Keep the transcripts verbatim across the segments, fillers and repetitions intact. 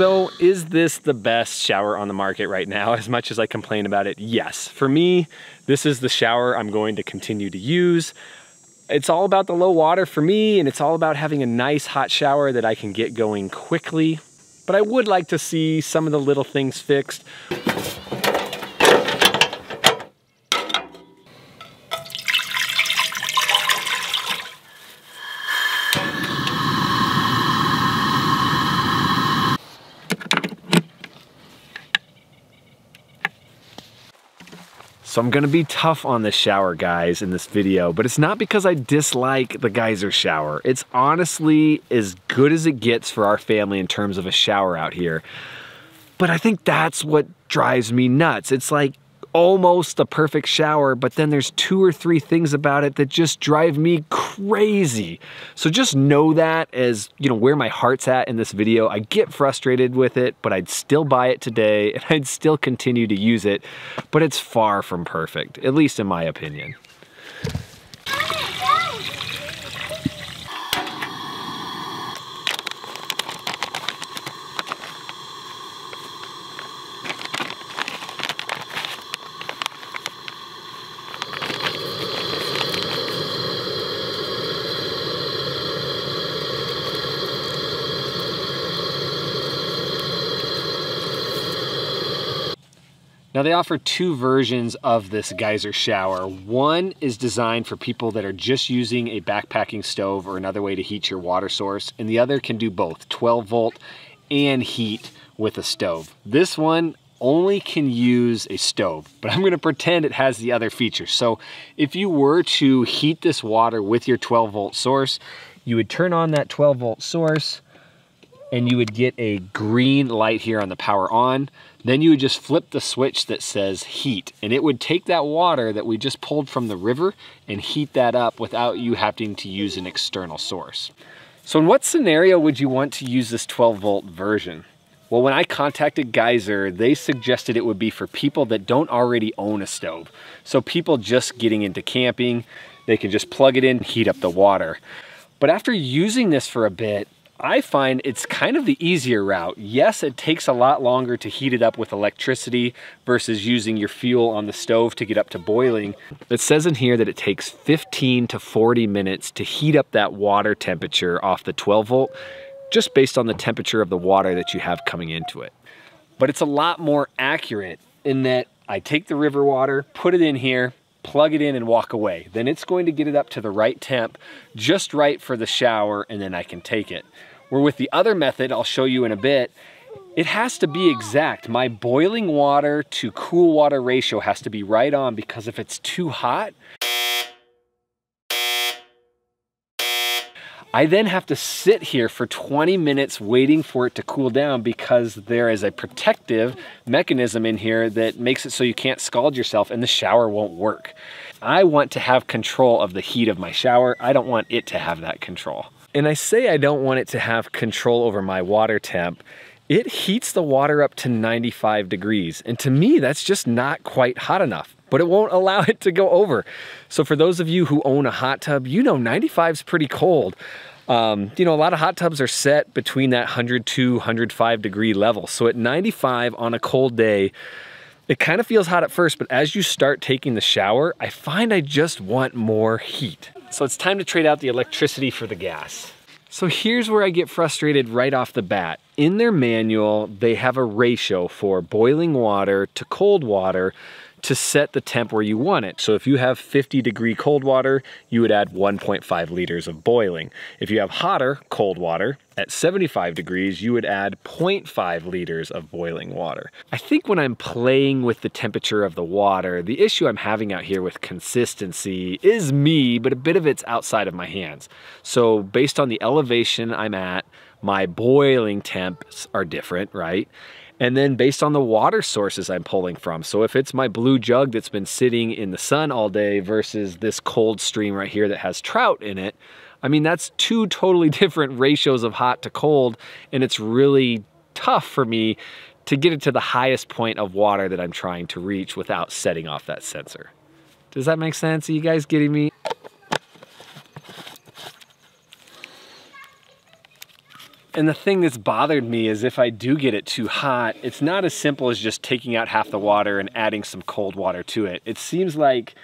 So is this the best shower on the market right now? As much as I complain about it, yes. For me, this is the shower I'm going to continue to use. It's all about the low water for me, and it's all about having a nice hot shower that I can get going quickly. But I would like to see some of the little things fixed. So I'm gonna be tough on the shower, guys, in this video, but it's not because I dislike the geyser shower. It's honestly as good as it gets for our family in terms of a shower out here. But I think that's what drives me nuts. It's like almost a perfect shower, but then there's two or three things about it that just drive me crazy. So just know that as, you know, where my heart's at in this video. I get frustrated with it, but I'd still buy it today and I'd still continue to use it, but it's far from perfect, at least in my opinion. Now they offer two versions of this geyser shower. One is designed for people that are just using a backpacking stove or another way to heat your water source, and the other can do both twelve volt and heat with a stove. This one only can use a stove, but I'm gonna pretend it has the other feature. So if you were to heat this water with your twelve volt source, you would turn on that twelve volt source and you would get a green light here on the power on. Then you would just flip the switch that says heat, and it would take that water that we just pulled from the river and heat that up without you having to use an external source. So in what scenario would you want to use this twelve volt version? Well, when I contacted Geyser, they suggested it would be for people that don't already own a stove. So people just getting into camping, they can just plug it in and heat up the water. But after using this for a bit, I find it's kind of the easier route. Yes, it takes a lot longer to heat it up with electricity versus using your fuel on the stove to get up to boiling. It says in here that it takes fifteen to forty minutes to heat up that water temperature off the twelve volt, just based on the temperature of the water that you have coming into it. But it's a lot more accurate in that I take the river water, put it in here, plug it in and walk away. Then it's going to get it up to the right temp, just right for the shower, and then I can take it. Where with the other method, I'll show you in a bit, it has to be exact. My boiling water to cool water ratio has to be right on, because if it's too hot, I then have to sit here for twenty minutes waiting for it to cool down, because there is a protective mechanism in here that makes it so you can't scald yourself and the shower won't work. I want to have control of the heat of my shower. I don't want it to have that control. And I say I don't want it to have control over my water temp. It heats the water up to ninety-five degrees. And to me, that's just not quite hot enough, but it won't allow it to go over. So for those of you who own a hot tub, you know ninety-five is pretty cold. Um, you know, a lot of hot tubs are set between that one hundred two, one hundred five degree level. So at ninety-five on a cold day, it kind of feels hot at first, but as you start taking the shower, I find I just want more heat. So it's time to trade out the electricity for the gas. So here's where I get frustrated right off the bat. In their manual, they have a ratio for boiling water to cold water to set the temp where you want it. So if you have fifty degree cold water, you would add one point five liters of boiling. If you have hotter cold water, at seventy-five degrees, you would add zero point five liters of boiling water. I think when I'm playing with the temperature of the water, the issue I'm having out here with consistency is me, but a bit of it's outside of my hands. So based on the elevation I'm at, my boiling temps are different, right? And then based on the water sources I'm pulling from. So if it's my blue jug that's been sitting in the sun all day versus this cold stream right here that has trout in it, I mean, that's two totally different ratios of hot to cold, and it's really tough for me to get it to the highest point of water that I'm trying to reach without setting off that sensor. Does that make sense? Are you guys getting me? And the thing that's bothered me is if I do get it too hot, it's not as simple as just taking out half the water and adding some cold water to it. It seems like,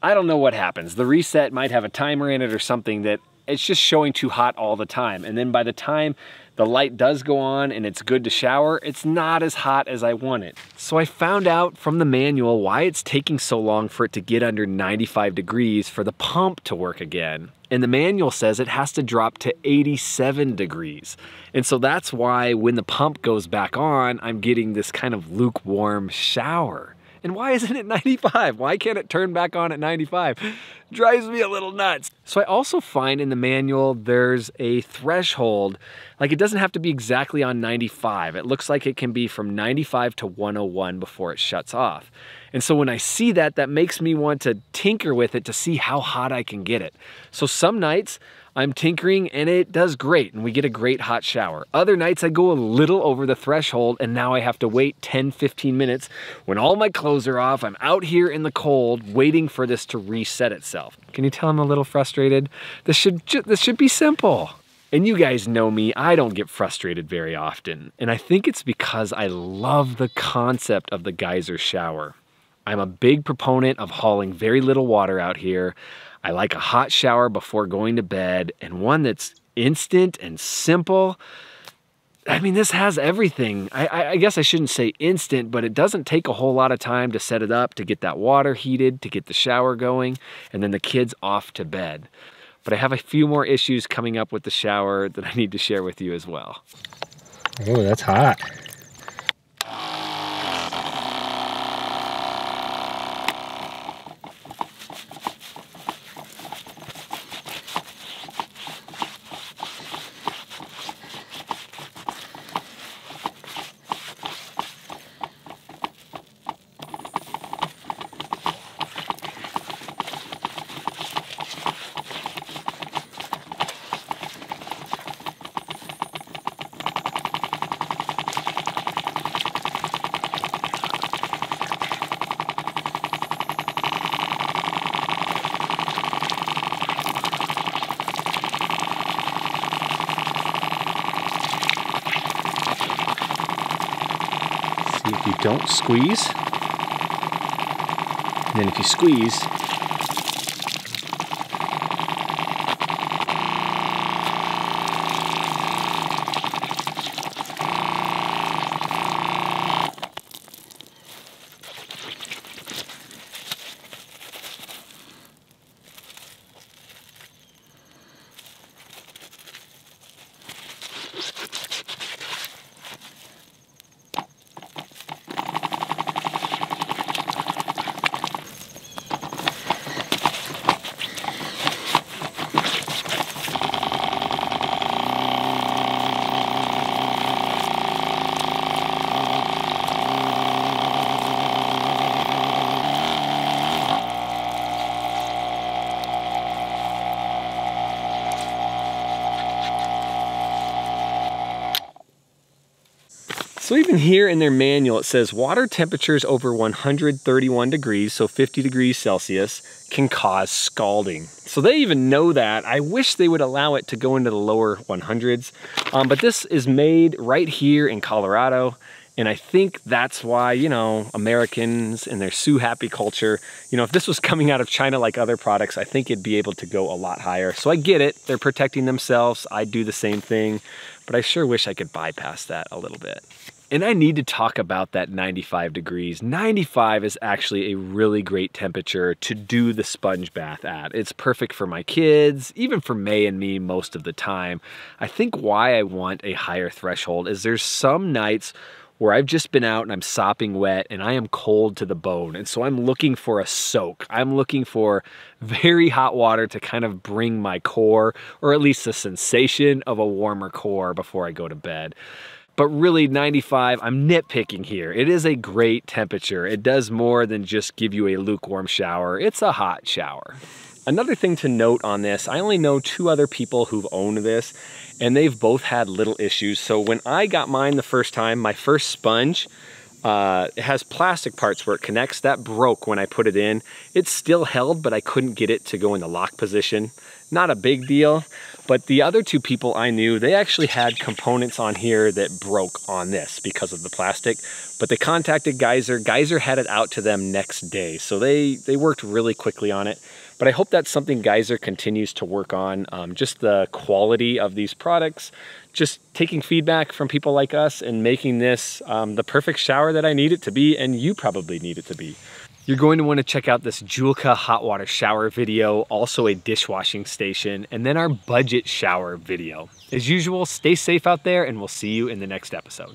I don't know what happens. The reset might have a timer in it or something that it's just showing too hot all the time. And then by the time the light does go on and it's good to shower, it's not as hot as I want it. So I found out from the manual why it's taking so long for it to get under ninety-five degrees for the pump to work again. And the manual says it has to drop to eighty-seven degrees. And so that's why when the pump goes back on, I'm getting this kind of lukewarm shower. And why isn't it ninety-five? Why can't it turn back on at ninety-five? Drives me a little nuts. So I also find in the manual there's a threshold, like it doesn't have to be exactly on ninety-five. It looks like it can be from ninety-five to one oh one before it shuts off. And so when I see that, that makes me want to tinker with it to see how hot I can get it. So some nights I'm tinkering and it does great and we get a great hot shower. Other nights I go a little over the threshold and now I have to wait ten, fifteen minutes when all my clothes are off. I'm out here in the cold waiting for this to reset itself. Can you tell I'm a little frustrated? This should, this should be simple. And you guys know me, I don't get frustrated very often. And I think it's because I love the concept of the geyser shower. I'm a big proponent of hauling very little water out here. I like a hot shower before going to bed and one that's instant and simple. I mean, this has everything. I, I, I guess I shouldn't say instant, but it doesn't take a whole lot of time to set it up, to get that water heated, to get the shower going, and then the kids off to bed. But I have a few more issues coming up with the shower that I need to share with you as well. Oh, that's hot. You don't squeeze, and then if you squeeze, So even here in their manual, it says water temperatures over one hundred thirty-one degrees, so fifty degrees Celsius, can cause scalding. So they even know that. I wish they would allow it to go into the lower hundreds, um, but this is made right here in Colorado. And I think that's why, you know, Americans and their sue happy culture, you know, if this was coming out of China like other products, I think it'd be able to go a lot higher. So I get it, they're protecting themselves. I do the same thing, but I sure wish I could bypass that a little bit. And I need to talk about that ninety-five degrees. ninety-five is actually a really great temperature to do the sponge bath at. It's perfect for my kids, even for May and me most of the time. I think why I want a higher threshold is there's some nights where I've just been out and I'm sopping wet and I am cold to the bone. And so I'm looking for a soak. I'm looking for very hot water to kind of bring my core, or at least the sensation of a warmer core before I go to bed. But really ninety-five, I'm nitpicking here. It is a great temperature. It does more than just give you a lukewarm shower. It's a hot shower. Another thing to note on this, I only know two other people who've owned this and they've both had little issues. So when I got mine the first time, my first sponge, Uh, it has plastic parts where it connects. That broke when I put it in. It's still held, but I couldn't get it to go in the lock position. Not a big deal, but the other two people I knew, they actually had components on here that broke on this because of the plastic, but they contacted Geyser. Geyser had it out to them next day, so they, they worked really quickly on it. But I hope that's something Geyser continues to work on, um, just the quality of these products, just taking feedback from people like us and making this um, the perfect shower that I need it to be and you probably need it to be. You're going to want to check out this Julka hot water shower video, also a dishwashing station, and then our budget shower video. As usual, stay safe out there and we'll see you in the next episode.